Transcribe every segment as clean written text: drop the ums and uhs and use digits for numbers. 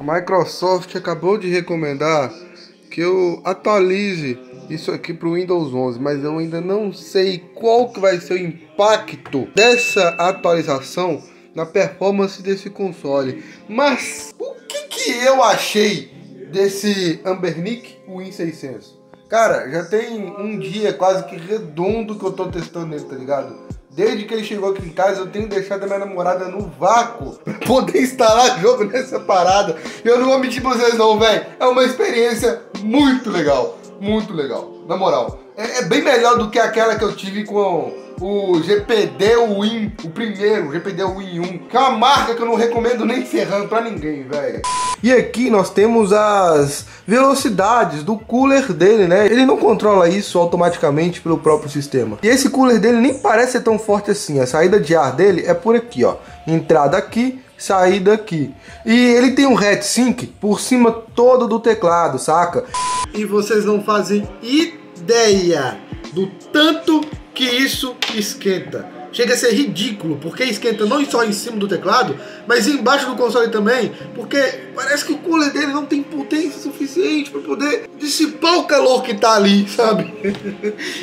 A Microsoft acabou de recomendar que eu atualize isso aqui para o Windows 11, mas eu ainda não sei qual que vai ser o impacto dessa atualização na performance desse console. Mas o que eu achei desse Anbernic Win 600? Cara, já tem um dia quase que redondo que eu tô testando ele, tá ligado? Desde que ele chegou aqui em casa, eu tenho deixado a minha namorada no vácuo pra poder instalar jogo nessa parada. E eu não vou mentir pra vocês não, velho. É uma experiência muito legal. Muito legal. Na moral, é bem melhor do que aquela que eu tive com o GPD Win, o primeiro, o GPD Win 1, que é uma marca que eu não recomendo nem ferrando pra ninguém, velho. E aqui nós temos as velocidades do cooler dele, né? Ele não controla isso automaticamente pelo próprio sistema. E esse cooler dele nem parece ser tão forte assim. A saída de ar dele é por aqui, ó. Entrada aqui, saída aqui. E ele tem um heatsink por cima todo do teclado, saca? E vocês não fazem ideia do tanto que isso esquenta. Chega a ser ridículo, porque esquenta não só em cima do teclado, mas embaixo do console também, porque parece que o cooler dele não tem potência suficiente para poder dissipar o calor que tá ali, sabe?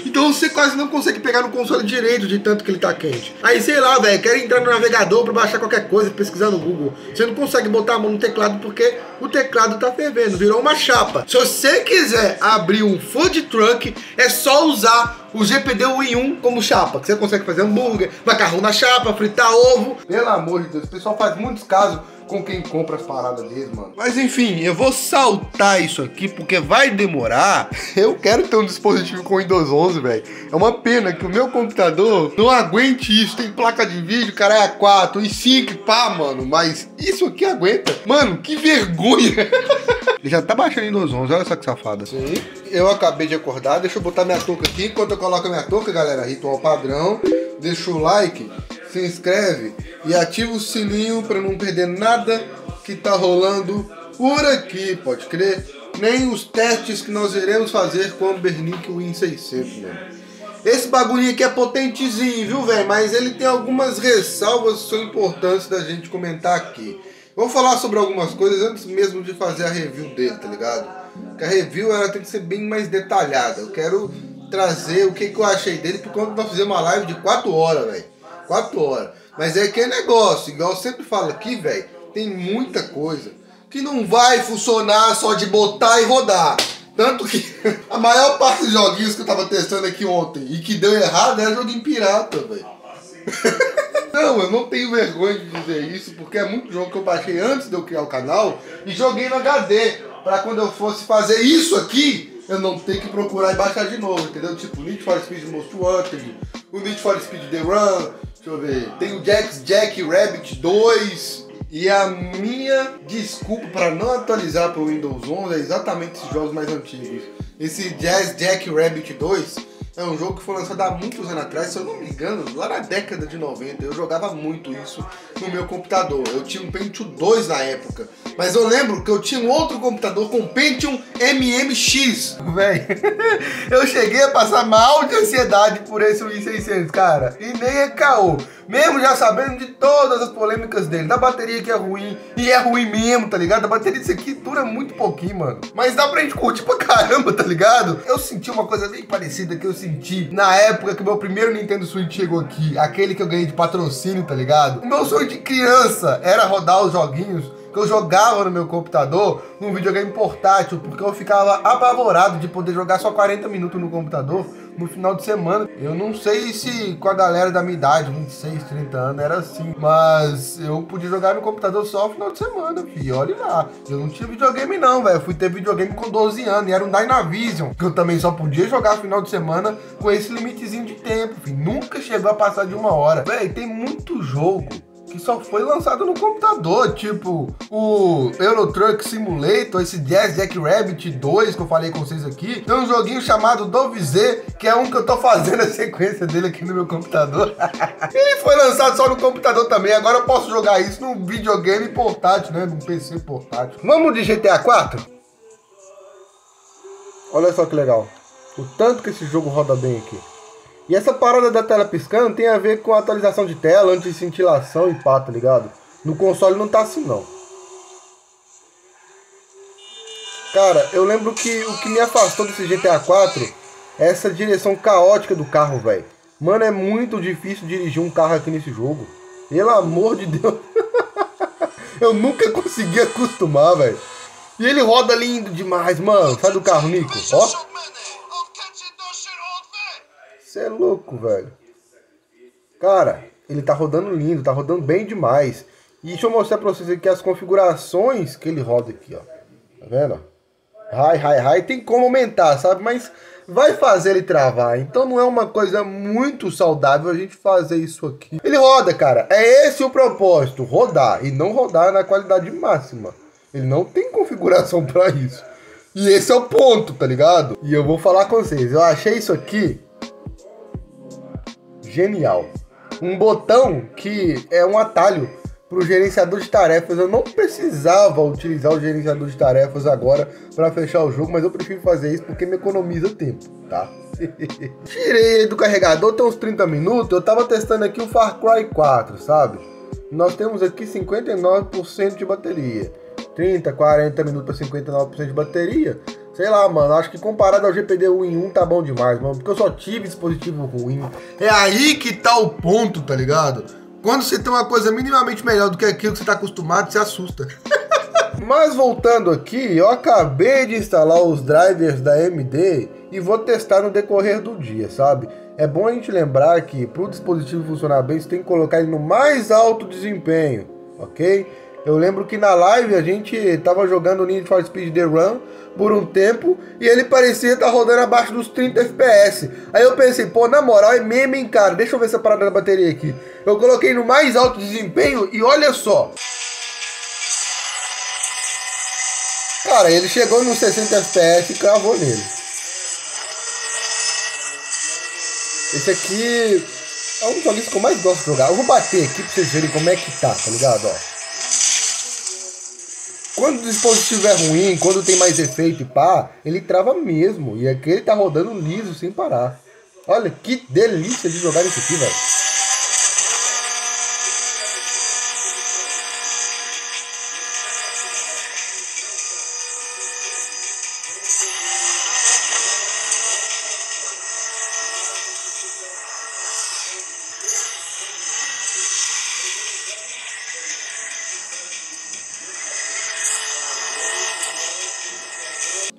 Então você quase não consegue pegar no console direito de tanto que ele tá quente. Aí sei lá, velho, quer entrar no navegador para baixar qualquer coisa, pesquisar no Google, você não consegue botar a mão no teclado porque o teclado tá fervendo, virou uma chapa. Se você quiser abrir um food truck, é só usar o GPD Win 1 como chapa, que você consegue fazer hambúrguer, macarrão na chapa, fritar ovo. Pelo amor de Deus, o pessoal faz muitos casos com quem compra as paradas dele, mano. Mas enfim, eu vou saltar isso aqui porque vai demorar. Eu quero ter um dispositivo com Windows 11, velho. É uma pena que o meu computador não aguente isso. Tem placa de vídeo, cara, é 4 e 5, pá, mano. Mas isso aqui aguenta. Mano, que vergonha. Ele já tá baixando Windows 11, olha só que safada. Sim, eu acabei de acordar, deixa eu botar minha touca aqui. Enquanto eu coloco a minha touca, galera, ritual padrão. Deixa o like, se inscreve e ativa o sininho pra não perder nada que tá rolando por aqui, pode crer? Nem os testes que nós iremos fazer com o Anbernic Win 600, mano. Esse bagulhinho aqui é potentezinho, viu, velho? Mas ele tem algumas ressalvas que são importantes da gente comentar aqui. Vou falar sobre algumas coisas antes mesmo de fazer a review dele, tá ligado? Porque a review ela tem que ser bem mais detalhada. Eu quero trazer o que eu achei dele, porque quando nós fizemos uma live de 4 horas, velho. 4 horas. Mas é que é negócio, igual eu sempre falo aqui, velho, tem muita coisa que não vai funcionar só de botar e rodar. Tanto que a maior parte dos joguinhos que eu tava testando aqui ontem e que deu errado era joguinho pirata, velho. Não, eu não tenho vergonha de dizer isso, porque é muito jogo que eu baixei antes de eu criar o canal e joguei no HD, pra quando eu fosse fazer isso aqui, eu não ter que procurar e baixar de novo, entendeu? Tipo, Need for Speed Most Wanted, o Need for Speed The Run, deixa eu ver, tem o Jazz Jackrabbit 2, e a minha desculpa pra não atualizar pro Windows 11 é exatamente esses jogos mais antigos. Esse Jazz Jackrabbit 2... é um jogo que foi lançado há muitos anos atrás, se eu não me engano, lá na década de 90, eu jogava muito isso no meu computador. Eu tinha um Pentium 2 na época, mas eu lembro que eu tinha um outro computador com Pentium MMX. Véi, eu cheguei a passar mal de ansiedade por esse Win 600, cara, e nem é caô. Mesmo já sabendo de todas as polêmicas dele, da bateria que é ruim, e é ruim mesmo, tá ligado? A bateria disso aqui dura muito pouquinho, mano. Mas dá pra gente curtir pra caramba, tá ligado? Eu senti uma coisa bem parecida que eu senti na época que meu primeiro Nintendo Switch chegou aqui, aquele que eu ganhei de patrocínio, tá ligado? O meu sonho de criança era rodar os joguinhos que eu jogava no meu computador, num videogame portátil, porque eu ficava apavorado de poder jogar só 40 minutos no computador no final de semana. Eu não sei se com a galera da minha idade, 26, 30 anos, era assim, mas eu podia jogar no computador só no final de semana, filho, olha lá. Eu não tinha videogame não, velho, eu fui ter videogame com 12 anos, e era um DynaVision, que eu também só podia jogar no final de semana com esse limitezinho de tempo, filho. Nunca chegou a passar de 1 hora. Velho, tem muito jogo que só foi lançado no computador, tipo o Eurotruck Simulator, esse Jazz Jackrabbit 2 que eu falei com vocês aqui. Tem um joguinho chamado Dove Z, que é um que eu tô fazendo a sequência dele aqui no meu computador. Ele foi lançado só no computador também, agora eu posso jogar isso num videogame portátil, né, num PC portátil. Vamos de GTA 4? Olha só que legal, o tanto que esse jogo roda bem aqui. E essa parada da tela piscando tem a ver com a atualização de tela, anti-cintilação e pá, tá ligado? No console não tá assim, não. Cara, eu lembro que o que me afastou desse GTA 4 é essa direção caótica do carro, velho. Mano, é muito difícil dirigir um carro aqui nesse jogo. Pelo amor de Deus. Eu nunca consegui acostumar, velho. E ele roda lindo demais, mano. Sai do carro, Nico. Ó. Você é louco, velho. Cara, ele tá rodando lindo. Tá rodando bem demais. E deixa eu mostrar pra vocês aqui as configurações que ele roda aqui, ó. Tá vendo? Hi. Tem como aumentar, sabe? Mas vai fazer ele travar. Então não é uma coisa muito saudável a gente fazer isso aqui. Ele roda, cara. É esse o propósito. Rodar. E não rodar na qualidade máxima. Ele não tem configuração pra isso. E esse é o ponto, tá ligado? E eu vou falar com vocês. Eu achei isso aqui genial. Um botão que é um atalho para o gerenciador de tarefas. Eu não precisava utilizar o gerenciador de tarefas agora para fechar o jogo, mas eu prefiro fazer isso porque me economiza tempo, tá? Tirei ele do carregador, tem uns 30 minutos, eu tava testando aqui o Far Cry 4, sabe? Nós temos aqui 59% de bateria, 30, 40 minutos para 59% de bateria. Sei lá, mano, acho que comparado ao GPD Win 1 tá bom demais, mano, porque eu só tive dispositivo ruim. É aí que tá o ponto, tá ligado? Quando você tem uma coisa minimamente melhor do que aquilo que você está acostumado, você assusta. Mas voltando aqui, eu acabei de instalar os drivers da AMD e vou testar no decorrer do dia, sabe? É bom a gente lembrar que para o dispositivo funcionar bem, você tem que colocar ele no mais alto desempenho, ok? Eu lembro que na live a gente estava jogando Need for Speed The Run por um tempo e ele parecia estar rodando abaixo dos 30 FPS. Aí eu pensei, pô, na moral é meme, hein, cara? Deixa eu ver essa parada da bateria aqui. Eu coloquei no mais alto desempenho e olha só. Cara, ele chegou nos 60 FPS e cravou nele. Esse aqui é um dos jogos que eu mais gosto de jogar. Eu vou bater aqui pra vocês verem como é que tá, tá ligado? Ó. Quando o dispositivo é ruim, quando tem mais efeito e pá, ele trava mesmo. E aqui ele tá rodando liso, sem parar. Olha que delícia de jogar isso aqui, velho.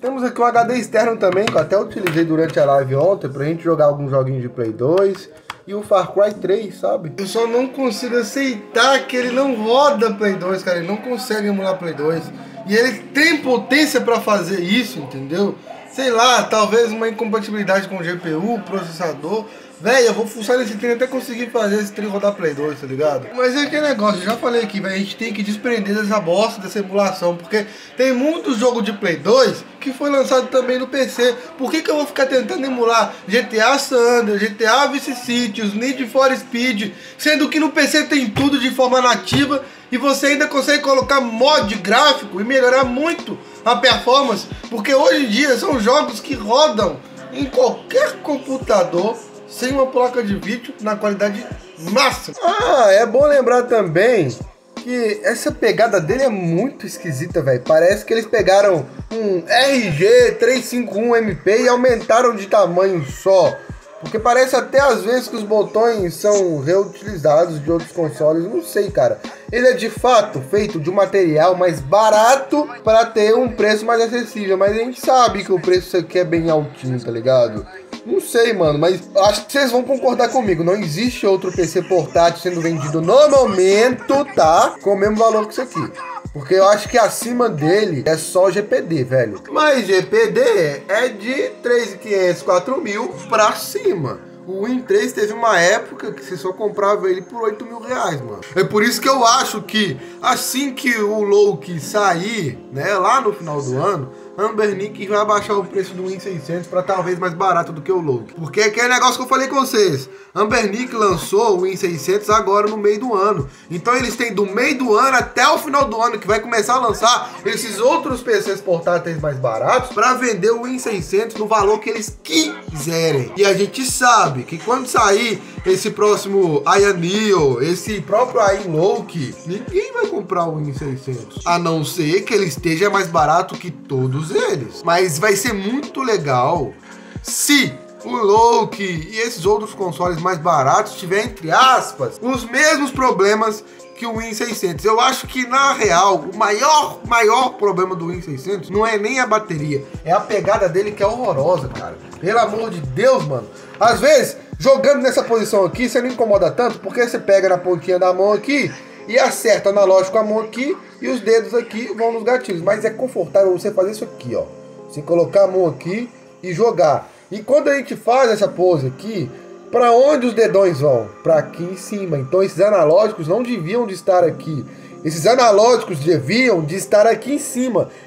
Temos aqui um HD externo também, que eu até utilizei durante a live ontem, pra gente jogar alguns joguinhos de Play 2 e o Far Cry 3, sabe? Eu só não consigo aceitar que ele não roda Play 2, cara, ele não consegue emular Play 2. E ele tem potência pra fazer isso, entendeu? Sei lá, talvez uma incompatibilidade com GPU, processador. Véi, eu vou fuçar nesse trem até conseguir fazer esse trem rodar Play 2, tá ligado? Mas é que negócio, eu já falei aqui, véi, a gente tem que desprender dessa bosta, dessa emulação, porque tem muito jogo de Play 2 que foi lançado também no PC. Por que eu vou ficar tentando emular GTA San Andreas, GTA Vice City, os Need for Speed, sendo que no PC tem tudo de forma nativa e você ainda consegue colocar mod gráfico e melhorar muito a performance, porque hoje em dia são jogos que rodam em qualquer computador sem uma placa de vídeo na qualidade máxima. Ah, é bom lembrar também que essa pegada dele é muito esquisita, velho. Parece que eles pegaram um RG351MP e aumentaram de tamanho só, porque parece até às vezes que os botões são reutilizados de outros consoles, não sei, cara. Ele é de fato feito de um material mais barato para ter um preço mais acessível, mas a gente sabe que o preço aqui é bem altinho, tá ligado? Não sei, mano, mas acho que vocês vão concordar comigo. Não existe outro PC portátil sendo vendido no momento, tá? Com o mesmo valor que isso aqui. Porque eu acho que acima dele é só GPD, velho. Mas GPD é de 3.500, 4.000 pra cima. O Win 3 teve uma época que você só comprava ele por 8 mil reais, mano. É por isso que eu acho que assim que o Loki sair, né, lá no final do ano, Anbernic vai abaixar o preço do Win 600 para talvez mais barato do que o Low. Porque é aquele negócio que eu falei com vocês. Anbernic lançou o Win 600 agora no meio do ano. Então eles têm do meio do ano até o final do ano que vai começar a lançar esses outros PCs portáteis mais baratos para vender o Win 600 no valor que eles quiserem. E a gente sabe que quando sair esse próximo Ayaneo, esse próprio Ayanloke, ninguém vai comprar o Win 600, a não ser que ele esteja mais barato que todos eles. Mas vai ser muito legal se o Loki e esses outros consoles mais baratos tiver, entre aspas, os mesmos problemas que o Win 600. Eu acho que, na real, o maior problema do Win 600 não é nem a bateria, é a pegada dele, que é horrorosa, cara. Pelo amor de Deus, mano. Às vezes, jogando nessa posição aqui, você não incomoda tanto, porque você pega na pontinha da mão aqui e acerta o analógico com a mão aqui, e os dedos aqui vão nos gatilhos. Mas é confortável você fazer isso aqui, ó. Você colocar a mão aqui e jogar. E quando a gente faz essa pose aqui, para onde os dedões vão? Para aqui em cima. Então esses analógicos não deviam de estar aqui. Esses analógicos deviam de estar aqui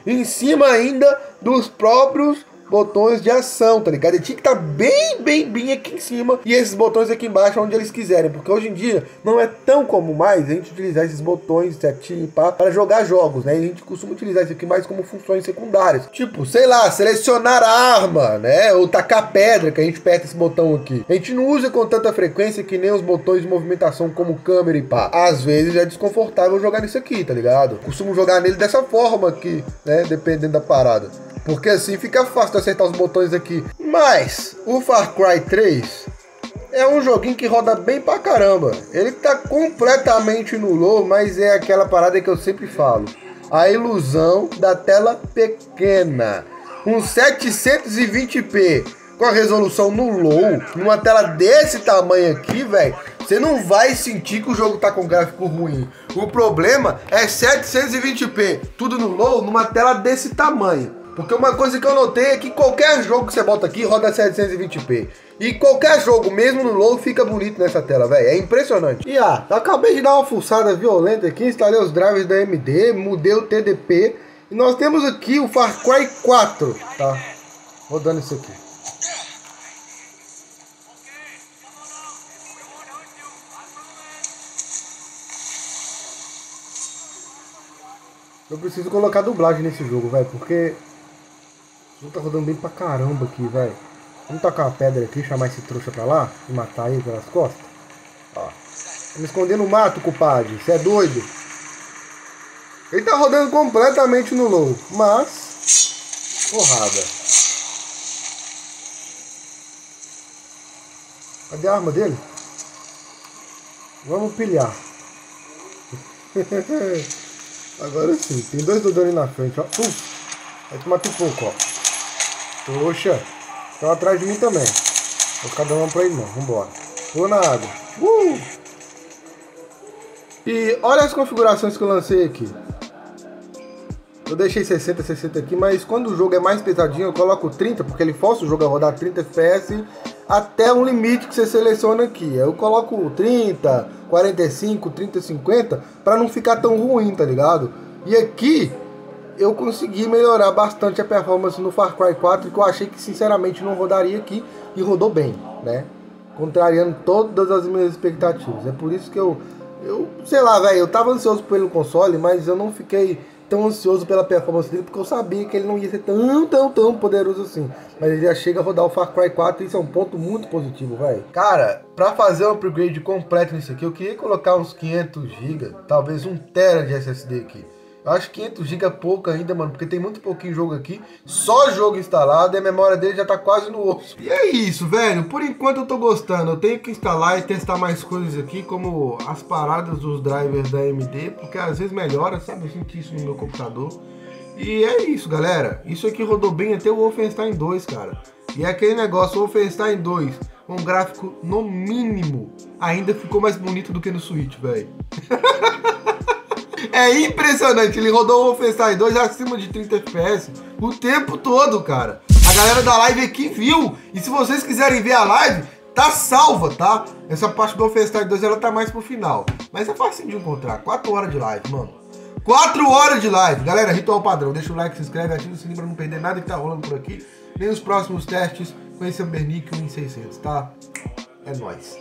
em cima ainda dos próprios botões de ação, tá ligado? Ele tinha que estar bem aqui em cima, e esses botões aqui embaixo onde eles quiserem, porque hoje em dia não é tão comum mais a gente utilizar esses botões certinho e pá, para jogar jogos, né? A gente costuma utilizar isso aqui mais como funções secundárias, tipo, sei lá, selecionar a arma, né? Ou tacar pedra, que a gente aperta esse botão aqui. A gente não usa com tanta frequência que nem os botões de movimentação como câmera e pá. Às vezes é desconfortável jogar nisso aqui, tá ligado? Costumo jogar nele dessa forma aqui, né? Dependendo da parada. Porque assim fica fácil de acertar os botões aqui. Mas o Far Cry 3 é um joguinho que roda bem pra caramba. Ele tá completamente no low, mas é aquela parada que eu sempre falo: a ilusão da tela pequena. Um 720p com a resolução no low, numa tela desse tamanho aqui, velho, você não vai sentir que o jogo tá com gráfico ruim. O problema é 720p, tudo no low, numa tela desse tamanho. Porque uma coisa que eu notei é que qualquer jogo que você bota aqui roda 720p. E qualquer jogo, mesmo no low, fica bonito nessa tela, velho. É impressionante. E acabei de dar uma fuçada violenta aqui, instalei os drivers da AMD, mudei o TDP. E nós temos aqui o Far Cry 4, tá? Rodando isso aqui. Eu preciso colocar dublagem nesse jogo, velho, porque o jogo tá rodando bem pra caramba aqui, velho. Vamos tacar a pedra aqui, chamar esse trouxa pra lá e matar ele pelas costas. Ó. Me escondendo no mato, compadre. Você é doido? Ele tá rodando completamente no low, mas porrada. Cadê a arma dele? Vamos pilhar. Agora sim. Tem dois dodões na frente, ó. Vai tomar pipoco, ó. Poxa, estão atrás de mim também. Vou ficar dando uma pra ele não, vambora. Pula na água. E olha as configurações que eu lancei aqui. Eu deixei 60 aqui, mas quando o jogo é mais pesadinho eu coloco 30, porque ele força o jogo a rodar 30 FPS até um limite que você seleciona aqui. Eu coloco 30, 45, 30, 50 pra não ficar tão ruim, tá ligado? E aqui eu consegui melhorar bastante a performance no Far Cry 4, que eu achei que sinceramente não rodaria aqui, e rodou bem, né? Contrariando todas as minhas expectativas. É por isso que eu sei lá, velho, eu tava ansioso pelo console, mas eu não fiquei tão ansioso pela performance dele, porque eu sabia que ele não ia ser tão poderoso assim. Mas ele já chega a rodar o Far Cry 4, e isso é um ponto muito positivo, velho. Cara, pra fazer um upgrade completo nisso aqui, eu queria colocar uns 500 GB, talvez 1 TB de SSD aqui. Eu acho que 500 GB é pouco ainda, mano, porque tem muito pouquinho jogo aqui, só jogo instalado, e a memória dele já tá quase no osso. E é isso, velho, por enquanto eu tô gostando. Eu tenho que instalar e testar mais coisas aqui, como as paradas dos drivers da AMD, porque às vezes melhora, sabe? Eu senti isso no meu computador. E é isso, galera, isso aqui rodou bem até o Wolfenstein 2, cara. E é aquele negócio, o Wolfenstein 2, um gráfico no mínimo, ainda ficou mais bonito do que no Switch, velho. É impressionante, ele rodou o Wolfenstein 2 acima de 30 FPS o tempo todo, cara. A galera da live aqui viu, e se vocês quiserem ver a live, tá salva, tá? Essa parte do Wolfenstein 2, ela tá mais pro final, mas é fácil de encontrar, 4 horas de live, mano. 4 horas de live. Galera, ritual padrão. Deixa o like, se inscreve, ativa o sininho pra não perder nada que tá rolando por aqui. Nem os próximos testes com esse Anbernic Win 600, tá? É nóis.